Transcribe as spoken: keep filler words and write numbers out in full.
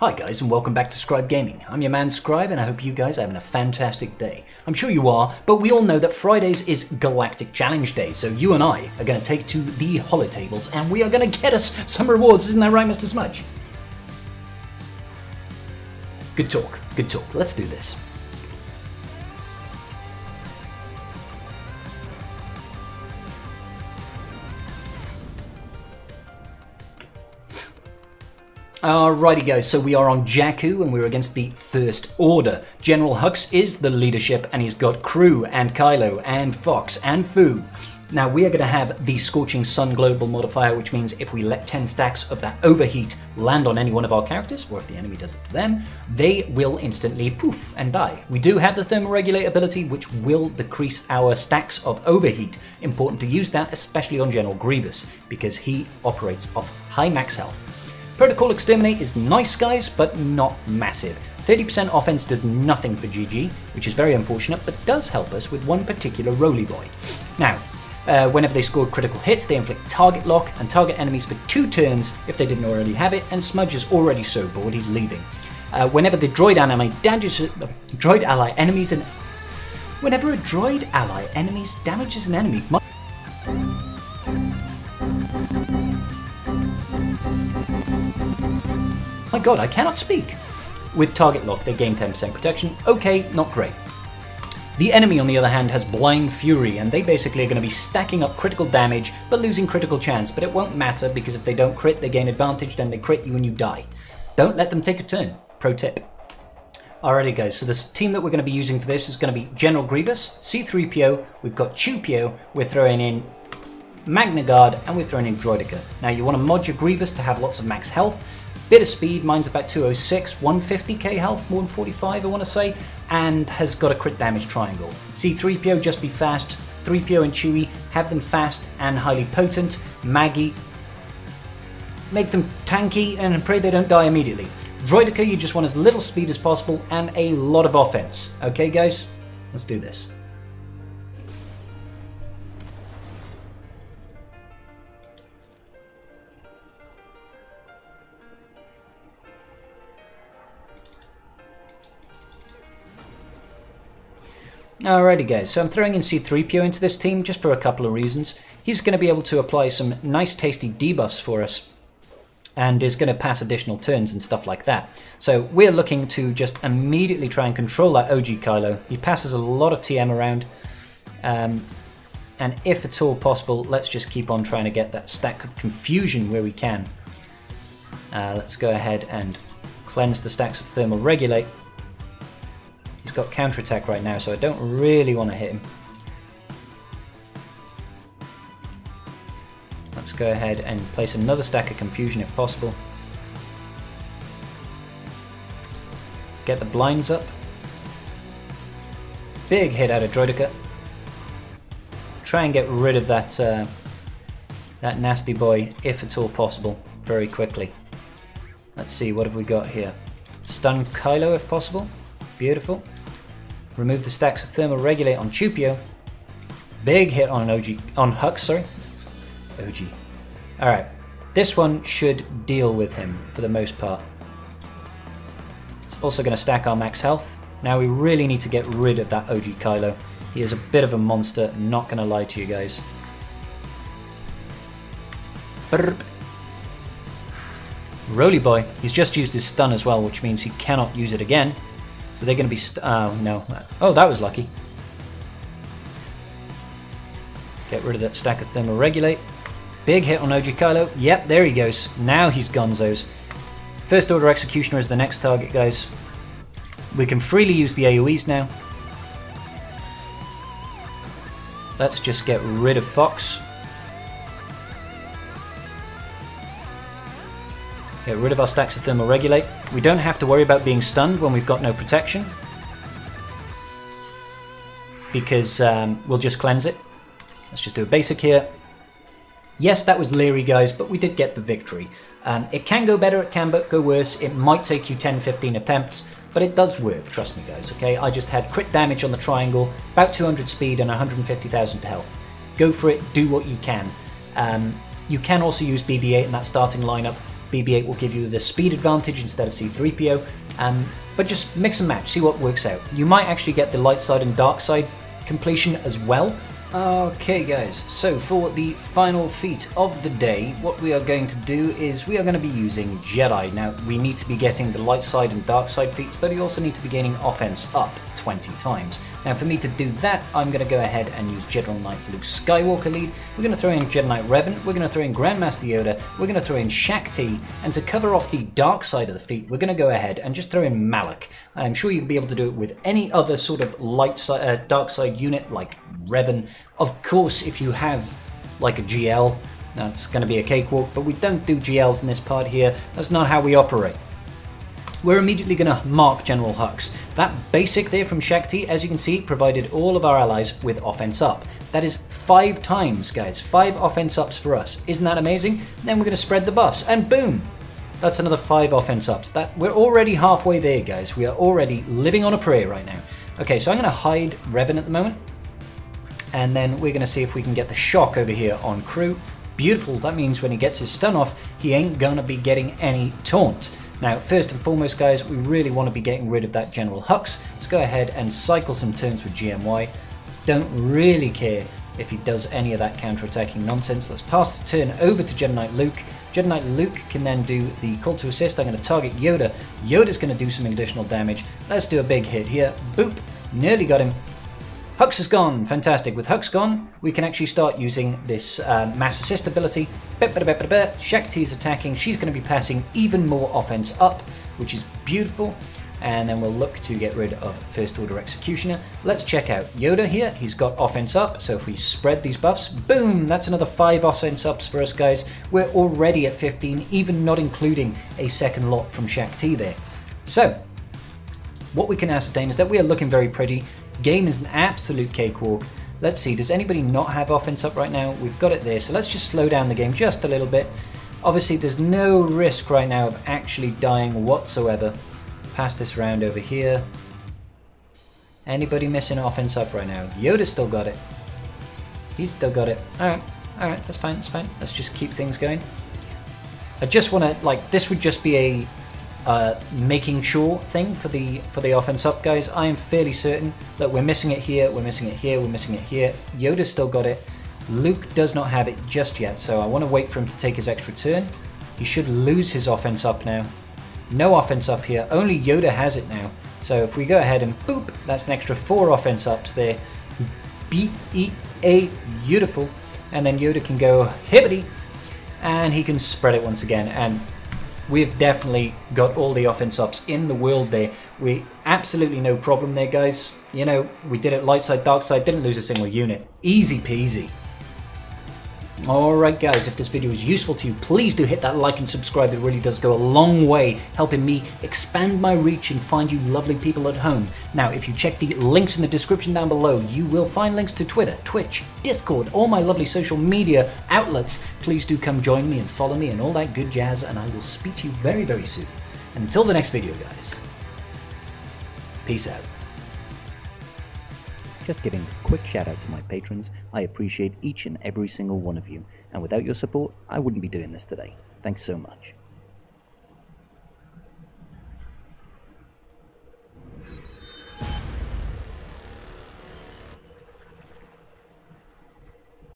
Hi guys and welcome back to Scribe Gaming. I'm your man Scribe and I hope you guys are having a fantastic day. I'm sure you are, but we all know that Fridays is Galactic Challenge Day, so you and I are going to take to the holotables and we are going to get us some rewards, isn't that right, Mister Smudge? Good talk, good talk, let's do this. Alrighty guys, so we are on Jakku and we're against the First Order. General Hux is the leadership and he's got crew and Kylo and Fox and Fu. Now we are going to have the Scorching Sun global modifier, which means if we let ten stacks of that overheat land on any one of our characters, or if the enemy does it to them, they will instantly poof and die. We do have the Thermoregulate ability, which will decrease our stacks of overheat. Important to use that, especially on General Grievous, because he operates off high max health. Protocol Exterminate is nice, guys, but not massive. thirty percent offense does nothing for G G, which is very unfortunate, but does help us with one particular roly boy. Now, uh, whenever they scored critical hits, they inflict target lock and target enemies for two turns if they didn't already have it, and Smudge is already so bored he's leaving. Uh, whenever the droid enemy damages, uh, droid ally enemies and... Whenever a droid ally enemies damages an enemy... My god, I cannot speak. With target lock, they gain ten percent protection. Okay, not great. The enemy, on the other hand, has Blind Fury, and they basically are going to be stacking up critical damage, but losing critical chance. But it won't matter, because if they don't crit, they gain advantage, then they crit you and you die. Don't let them take a turn. Pro tip. Alrighty guys, so this team that we're going to be using for this is going to be General Grievous, C three P O, we've got Chewie, we're throwing in Magna Guard, and we're throwing in Droidica. Now you want to mod your Grievous to have lots of max health, bit of speed, mine's about two oh six, one fifty K health, more than forty-five I want to say, and has got a crit damage triangle. C three P O just be fast, three P O and Chewie have them fast and highly potent, Maggie make them tanky and pray they don't die immediately. Droidica you just want as little speed as possible and a lot of offense. Okay guys, let's do this. Alrighty guys, so I'm throwing in C three P O into this team just for a couple of reasons. He's going to be able to apply some nice tasty debuffs for us and is going to pass additional turns and stuff like that. So we're looking to just immediately try and control that O G Kylo. He passes a lot of T M around um, and if it's all possible, let's just keep on trying to get that stack of confusion where we can. Uh, let's go ahead and cleanse the stacks of Thermoregulate. He's got counterattack right now, so I don't really want to hit him. Let's go ahead and place another stack of confusion if possible. Get the blinds up. Big hit out of Droidica. Try and get rid of that, uh, that nasty boy, if at all possible, very quickly. Let's see, what have we got here? Stun Kylo if possible. Beautiful. Remove the stacks of Thermoregulate on Chupio. Big hit on an O G, on Hux, sorry. O G. Alright. This one should deal with him for the most part. It's also going to stack our max health. Now we really need to get rid of that O G Kylo. He is a bit of a monster, not going to lie to you guys. Brrr. Roly boy. He's just used his stun as well, which means he cannot use it again. So they're going to be... St oh, no. Oh, that was lucky. Get rid of that stack of Thermoregulate. Big hit on O G Kylo. Yep, there he goes. Now he's gonzos. First Order Executioner is the next target, guys. We can freely use the A O Es now. Let's just get rid of Fox. Get rid of our stacks of Thermoregulate. We don't have to worry about being stunned when we've got no protection, because um, we'll just cleanse it. Let's just do a basic here. Yes, that was leery, guys, but we did get the victory. Um, it can go better, it can but go worse. It might take you ten, fifteen attempts, but it does work, trust me, guys, okay? I just had crit damage on the triangle, about two hundred speed and one hundred fifty thousand health. Go for it, do what you can. Um, you can also use B B eight in that starting lineup. B B eight will give you the speed advantage instead of C three P O, um, but just mix and match, see what works out. You might actually get the light side and dark side completion as well. Okay guys, so for the final feat of the day, what we are going to do is we are going to be using Jedi. Now, we need to be getting the light side and dark side feats, but you also need to be gaining offense up twenty times. Now, for me to do that, I'm going to go ahead and use General Knight Luke Skywalker lead. We're going to throw in Jedi Knight Revan, we're going to throw in Grandmaster Yoda, we're going to throw in Shaak Ti, and to cover off the dark side of the feat, we're going to go ahead and just throw in Malak. I'm sure you'll be able to do it with any other sort of light side, uh, dark side unit like Revan. Of course, if you have like a G L, that's going to be a cakewalk, but we don't do G Ls in this part here. That's not how we operate. We're immediately going to mark General Hux. That basic there from Shaak Ti, as you can see, provided all of our allies with offense up. That is five times, guys. Five offense ups for us. Isn't that amazing? Then we're going to spread the buffs, and boom! That's another five offense ups. That we're already halfway there, guys. We are already living on a prayer right now. Okay, so I'm going to hide Revan at the moment. And then we're going to see if we can get the shock over here on crew. Beautiful. That means when he gets his stun off, he ain't going to be getting any taunt. Now, first and foremost, guys, we really want to be getting rid of that General Hux. Let's go ahead and cycle some turns with G M Y. Don't really care if he does any of that counter-attacking nonsense. Let's pass the turn over to Jedi Knight Luke. Jedi Knight Luke can then do the call to assist. I'm going to target Yoda. Yoda's going to do some additional damage. Let's do a big hit here. Boop. Nearly got him. Hux is gone, fantastic. With Hux gone, we can actually start using this uh, mass assist ability. Shaak Ti is attacking, she's going to be passing even more offense up, which is beautiful. And then we'll look to get rid of First Order Executioner. Let's check out Yoda here, he's got offense up, so if we spread these buffs, boom, that's another five offense ups for us, guys. We're already at fifteen, even not including a second lot from Shaak Ti there. So, what we can ascertain is that we are looking very pretty. Game is an absolute cakewalk. Let's see, does anybody not have offense up right now? We've got it there, so let's just slow down the game just a little bit. Obviously, there's no risk right now of actually dying whatsoever. Pass this round over here. Anybody missing offense up right now? Yoda's still got it. He's still got it. Alright, alright, that's fine, that's fine. Let's just keep things going. I just want to, like, this would just be a Uh, making sure thing for the for the offense up, guys. I am fairly certain that we're missing it here, we're missing it here, we're missing it here. Yoda's still got it. Luke does not have it just yet, so I want to wait for him to take his extra turn. He should lose his offense up now. No offense up here, only Yoda has it now. So if we go ahead and boop, that's an extra four offense ups there. B E A, beautiful. And then Yoda can go hibbity, and he can spread it once again, and we've definitely got all the offense ups in the world there. We absolutely no problem there, guys. You know, we did it light side, dark side, didn't lose a single unit. Easy peasy. Alright guys, if this video is useful to you, please do hit that like and subscribe. It really does go a long way, helping me expand my reach and find you lovely people at home. Now, if you check the links in the description down below, you will find links to Twitter, Twitch, Discord, all my lovely social media outlets. Please do come join me and follow me and all that good jazz, and I will speak to you very, very soon. Until the next video, guys. Peace out. Just giving a quick shout out to my patrons, I appreciate each and every single one of you, and without your support, I wouldn't be doing this today. Thanks so much.